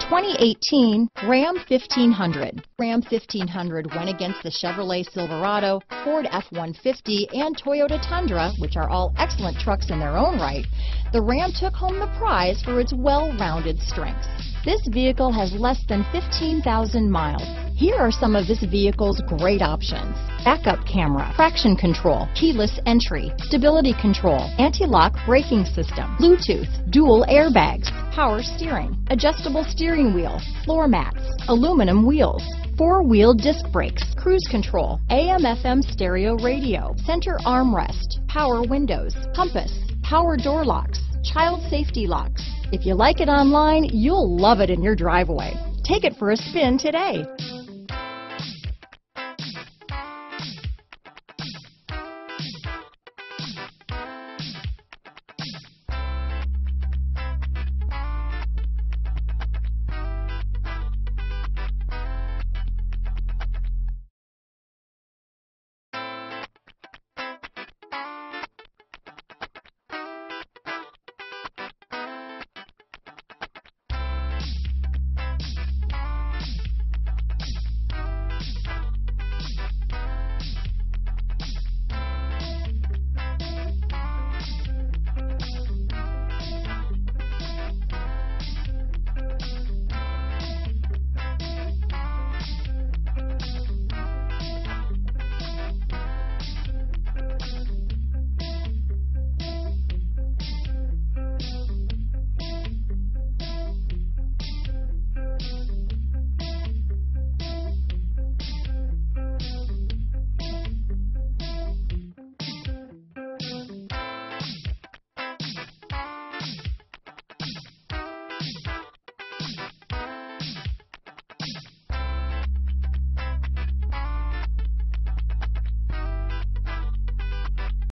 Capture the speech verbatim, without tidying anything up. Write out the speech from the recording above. twenty eighteen Ram fifteen hundred. Ram fifteen hundred went against the Chevrolet Silverado, Ford F one fifty, and Toyota Tundra, which are all excellent trucks in their own right. The Ram took home the prize for its well-rounded strengths. This vehicle has less than fifteen thousand miles. Here are some of this vehicle's great options: backup camera, traction control, keyless entry, stability control, anti-lock braking system, Bluetooth, dual airbags, power steering, adjustable steering wheel, floor mats, aluminum wheels, four-wheel disc brakes, cruise control, A M F M stereo radio, center armrest, power windows, compass, power door locks, child safety locks. If you like it online, you'll love it in your driveway. Take it for a spin today.